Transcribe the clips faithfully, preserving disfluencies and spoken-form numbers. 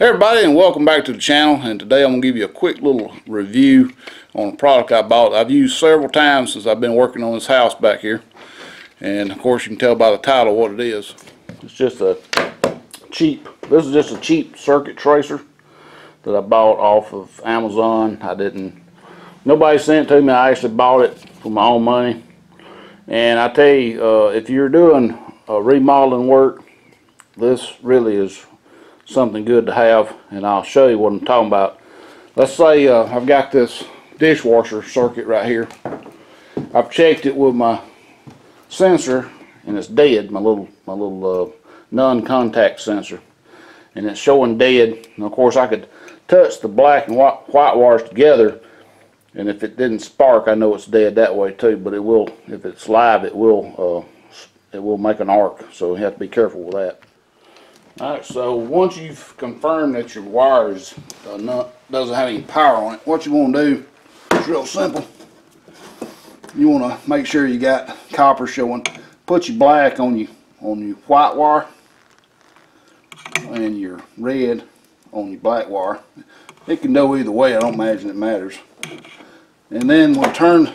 Hey everybody, and welcome back to the channel. And today I'm going to give you a quick little review on a product I bought. I've used several times since I've been working on this house back here, and of course you can tell by the title what it is. It's just a cheap, this is just a cheap circuit tracer that I bought off of Amazon. I didn't, nobody sent it to me. I actually bought it for my own money. And I tell you, uh, if you're doing uh, remodeling work, this really is something good to have, and I'll show you what I'm talking about. Let's say uh, I've got this dishwasher circuit right here. I've checked it with my sensor and it's dead, my little my little uh, non-contact sensor, and it's showing dead. And of course I could touch the black and white, white wires together, and if it didn't spark I know it's dead that way too, but it will, if it's live it will uh, it will make an arc, so you have to be careful with that. Alright, so once you've confirmed that your wires doesn't have any power on it, what you want to do is real simple. You want to make sure you got copper showing. Put your black on your, on your white wire and your red on your black wire. It can go either way, I don't imagine it matters. And then we'll turn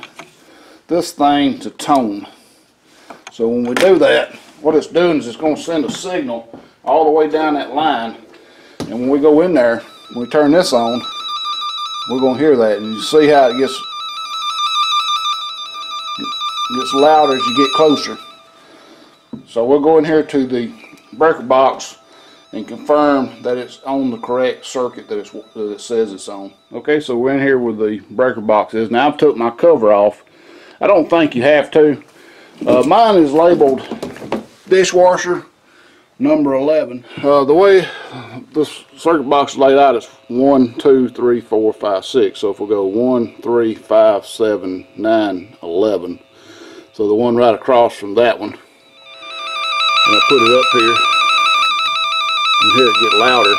this thing to tone. So when we do that, what it's doing is it's going to send a signal all the way down that line, and when we go in there, when we turn this on, we're going to hear that. And you see how it gets it gets louder as you get closer. So we'll go in here to the breaker box and confirm that it's on the correct circuit that, it's, that it says it's on. Okay, so we're in here where the breaker box is. Now I've took my cover off. I don't think you have to. Uh, mine is labeled dishwasher number eleven. Uh, the way this circuit box is laid out is one, two, three, four, five, six. So if we go one, three, five, seven, nine, eleven. So the one right across from that one. And I put it up here. You hear it get louder.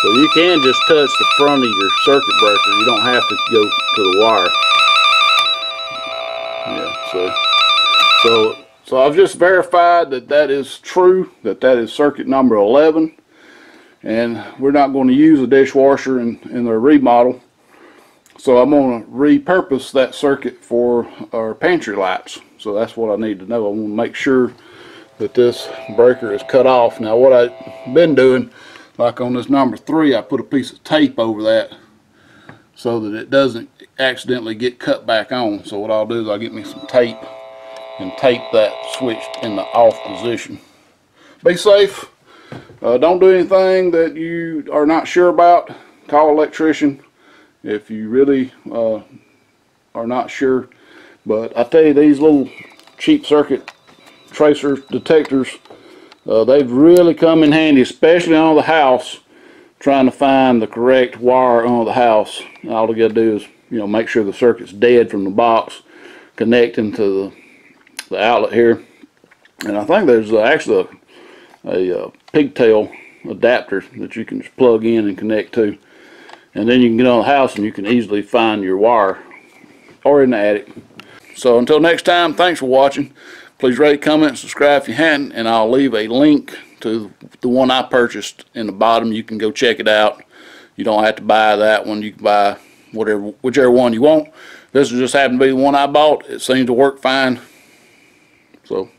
So you can just touch the front of your circuit breaker. You don't have to go to the wire. So, so, so I've just verified that that is true, that that is circuit number eleven, and we're not going to use a dishwasher in, in their remodel. So I'm going to repurpose that circuit for our pantry lights. So that's what I need to know. I want to make sure that this breaker is cut off. Now what I've been doing, like on this number three, I put a piece of tape over that so that it doesn't accidentally get cut back on. So what I'll do is I'll get me some tape and tape that switch in the off position. Be safe. Uh, don't do anything that you are not sure about. Call an electrician if you really uh, are not sure. But I tell you, these little cheap circuit tracer detectors, uh, they've really come in handy, especially on the house, trying to find the correct wire on the house. All you gotta do is, you know, make sure the circuit's dead from the box, connecting to the, the outlet here. And I think there's actually a, a, a pigtail adapter that you can just plug in and connect to, and then you can get on the house and you can easily find your wire, or in the attic. So until next time, thanks for watching. Please rate, comment, subscribe if you hadn't, and I'll leave a link to the one I purchased in the bottom. You can go check it out. You don't have to buy that one. You can buy whatever, whichever one you want. This just happened to be the one I bought. It seems to work fine. So